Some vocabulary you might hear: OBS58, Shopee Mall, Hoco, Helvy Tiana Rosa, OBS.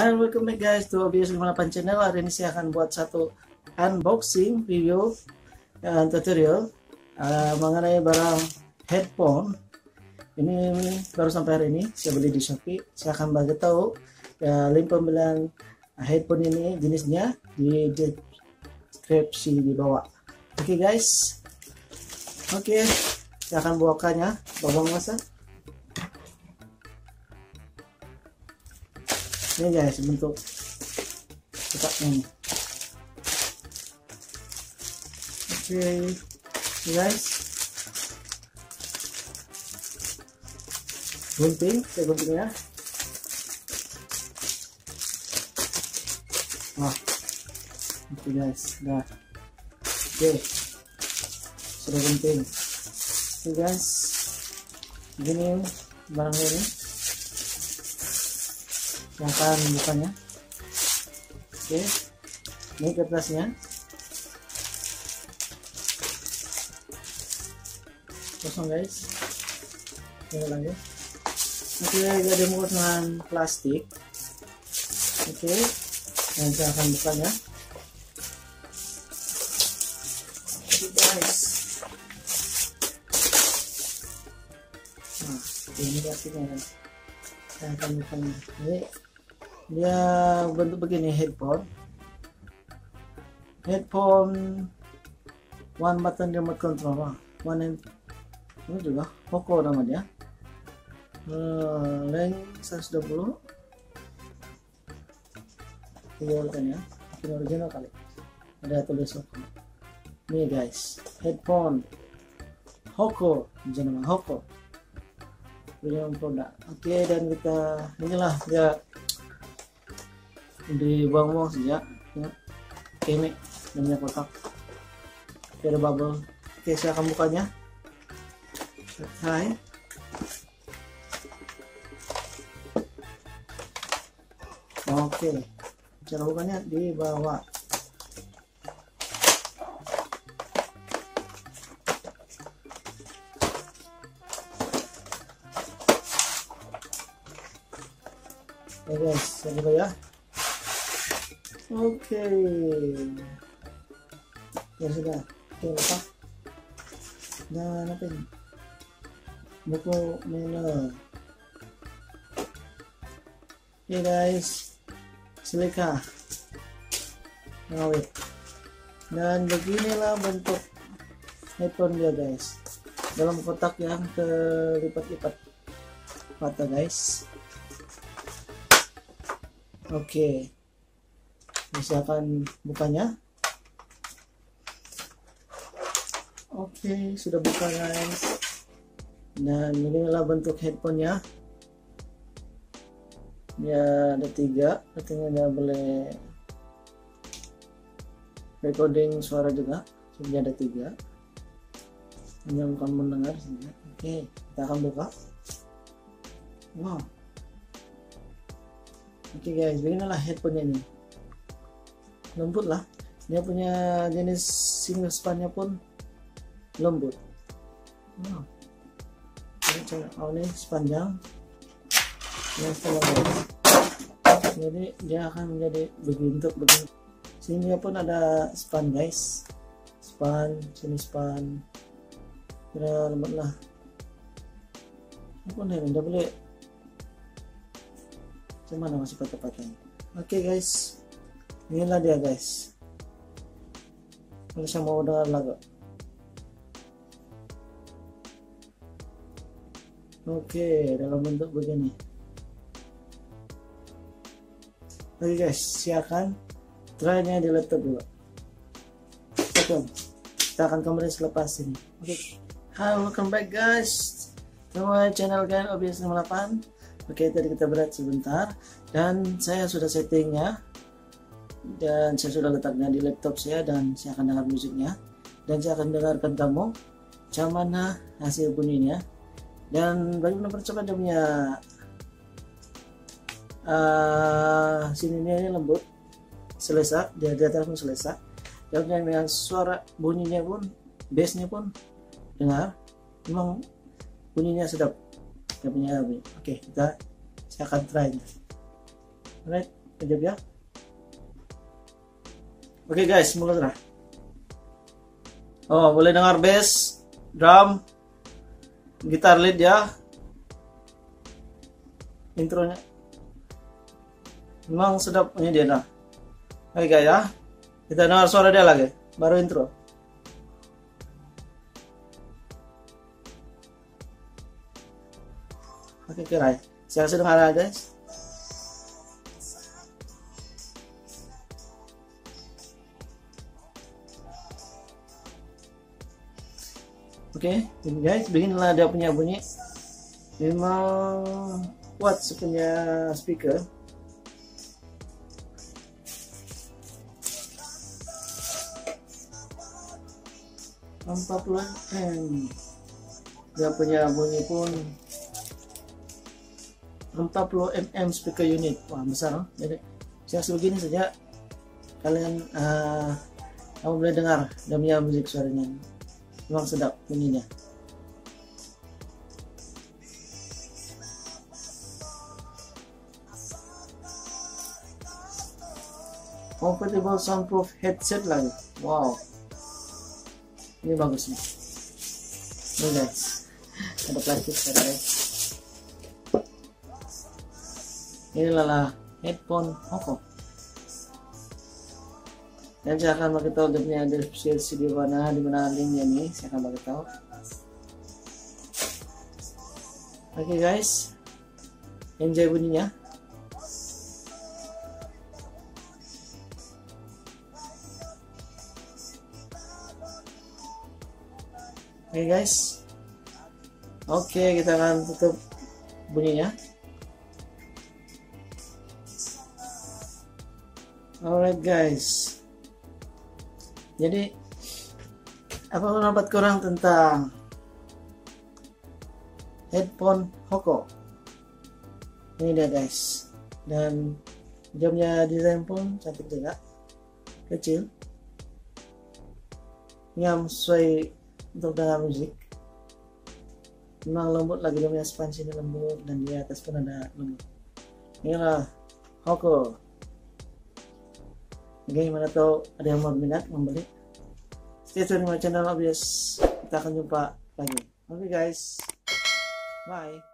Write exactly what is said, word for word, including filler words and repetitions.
And welcome back guys to O B S lima puluh delapan channel. Hari ini saya akan buat satu unboxing video uh, tutorial uh, mengenai barang headphone. Ini baru sampai hari ini saya beli di Shopee. Saya akan bagi tahu uh, link pembelian headphone ini jenisnya di deskripsi di bawah. Oke okay guys, oke okay. Saya akan bukakannya. Babang masa ini guys, bentuk kotaknya. Oke guys, gunting, saya guntingnya. Nah, itu guys, dah. Oke, sudah gunting. Oke guys, begini barangnya ini. Yang akan bukanya. Oke, ini kertasnya. Kosong guys. Tinggal lagi. Oke, jadi ada menggunakan plastik. Oke, dan saya akan bukanya. Oke guys. Nah, ini plastiknya guys. Saya akan bukanya. Ini dia bentuk begini headphone headphone one button remote control, one hand, ini juga Hoco namanya, hmm, length seratus dua puluh, ini original kali ada tulis Hoco. Nih guys, headphone Hoco, jenama Hoco, premium produk. Oke, dan kita inilah dia dibuang-buang sejak ini namanya kotak. Oke, ada bubble. Oke, saya akan bukanya. Hai, oke, cara bukanya di bawah. Oke guys, saya buka ya. Oke, okay. Ya sudah, kita lepas. Dan apa ini? Buku menu. Oke guys, silika ngawet. Dan beginilah bentuk headphone dia guys, dalam kotak yang terlipat-lipat mata guys. Oke, okay. Misalkan bukanya. Oke, okay, sudah buka guys. Dan inilah bentuk headphonenya. Ya, ada tiga. Katanya dia boleh recording suara juga. Jadi ada tiga. Hanya bukan mendengar saja. Oke, okay, kita akan buka. Wow. Oke okay guys, beginilah headphonenya ini. Lembut lah, dia punya jenis single spannya pun lembut. Wow, oh, ini sepanjang yang jadi dia akan menjadi berbentuk begini. Sini pun ada span guys, span sini span, kira lembut lah. Ini pun heran, dia boleh cuman masih patah-patahnya. Oke okay guys, inilah dia guys. Kalau saya mau dengar lagu. Oke, dalam bentuk begini. Oke guys, silakan try-nya di laptop dulu. Oke, kita akan kembali selepas ini. Oke, halo, welcome back guys to my channel guys, O B S lima puluh delapan. Oke, tadi kita berat sebentar dan saya sudah settingnya. Dan saya sudah letaknya di laptop saya, dan saya akan dengar musiknya, dan saya akan dengarkan kamu camana hasil bunyinya dan bagaimana percobaan punya. Uh, sininya ini lembut, selesa, dia di atas pun selesa, dan dengan suara bunyinya pun, bassnya pun dengar, memang bunyinya sedap. Dia punya bunyi. Oke, okay, kita saya akan try. Alright. kejap ya. Oke guys, mulai lah. Oh, boleh dengar bass, drum, gitar lead ya. Intronya memang sedapnya dia dah. Oke guys ya, kita dengar suara dia lagi, baru intro. Oke kira, saya kasih dengar aja guys. Oke, okay, guys, beginilah dia punya bunyi. Memang kuat punya speaker. empat puluh watt. Dia punya bunyi pun empat puluh milimeter speaker unit. Wah, besar. Jadi, saya begini saja kalian uh, kamu boleh dengar dia punya musik suaranya. Memang sedap bunyinya. Compatible soundproof headset lagi. Wow, ini bagus nih. Ini guys, ada plastik ada ya. Ini adalah headphone Hoco. Dan saya akan bagi tahu dia ada deskripsi di mana, di mana linknya nih, saya akan bagi tahu. Oke okay guys, enjoy bunyinya. Oke okay guys, oke okay, kita akan tutup bunyinya. Alright guys. Jadi, apa pendapat korang tentang headphone Hoco? Ini dia guys, dan jamnya desain pun cantik juga, kecil, yang sesuai untuk dengar musik. Memang lembut lagi jamnya, sponge ini lembut dan di atas pun ada lembut. Inilah Hoco. Oke, mana tahu ada yang berminat membeli. Stay tune di channel O B S. Kita akan jumpa lagi. Oke guys, bye.